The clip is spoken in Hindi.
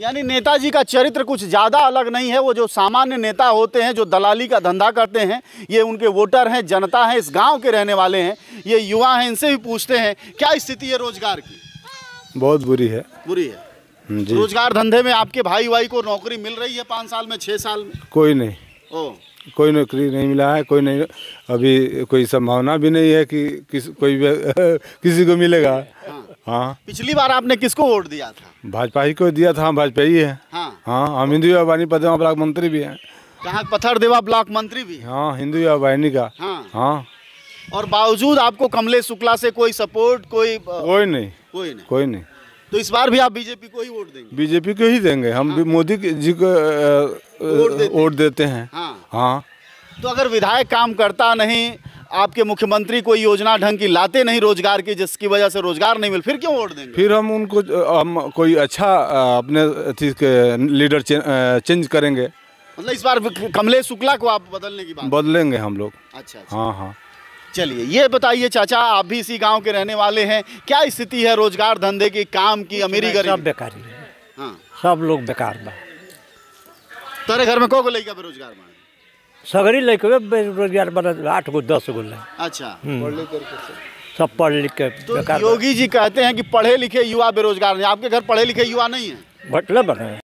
यानी नेताजी का चरित्र कुछ ज़्यादा अलग नहीं है। वो जो सामान्य नेता होते हैं, जो दलाली का धंधा करते हैं, ये उनके वोटर हैं, जनता है, इस गांव के रहने वाले हैं, ये युवा हैं। इनसे भी पूछते हैं क्या स्थिति है रोजगार की। बहुत बुरी है, बुरी है जी। रोजगार धंधे में आपके भाई वाई को नौकरी मिल रही है 5 साल में, 6 साल में? कोई नहीं, कोई नौकरी नहीं मिला है, कोई नहीं, अभी कोई संभावना भी नहीं है कि किसी को मिलेगा। हाँ, पिछली बार आपने किसको वोट दिया था? भाजपाई को दिया था। भाजपाई है। हाँ, हम हिंदू युवा वाहिनी पथरदेवा ब्लॉक मंत्री भी हैं। कहाँ? पथरदेवा ब्लॉक मंत्री भी? हाँ, हिंदू युवा वाहिनी का। हाँ, और बावजूद आपको कमलेश शुक्ला से कोई सपोर्ट, कोई नहीं। तो इस बार भी आप बीजेपी को ही वोट देंगे? बीजेपी को ही देंगे हम। हाँ। मोदी जी को वोट देते हैं। हाँ। तो अगर विधायक काम करता नहीं, आपके मुख्यमंत्री कोई योजना ढंग की लाते नहीं रोजगार की, जिसकी वजह से रोजगार नहीं मिल, फिर क्यों वोट देंगे? फिर हम उनको कोई अच्छा अपने लीडर चेंज करेंगे। मतलब इस बार कमलेश शुक्ला को आप बदलने की बात? बदलेंगे हम लोग। अच्छा, हाँ। चलिए ये बताइए चाचा, आप भी इसी गांव के रहने वाले हैं, क्या स्थिति है रोजगार धंधे की, काम की, अमीरी गरीब? सब बेकारी है। हाँ, सब लोग बेकार बा। तेरे घर में को लइका बेरोजगार बा? सगरी लइका बेरोजगार बा, 8 गो 10 गो। अच्छा, सब पढ़ लिख के बेकार। योगी जी कहते हैं कि पढ़े लिखे युवा बेरोजगार हैं, आपके घर पढ़े लिखे युवा नहीं है? मतलब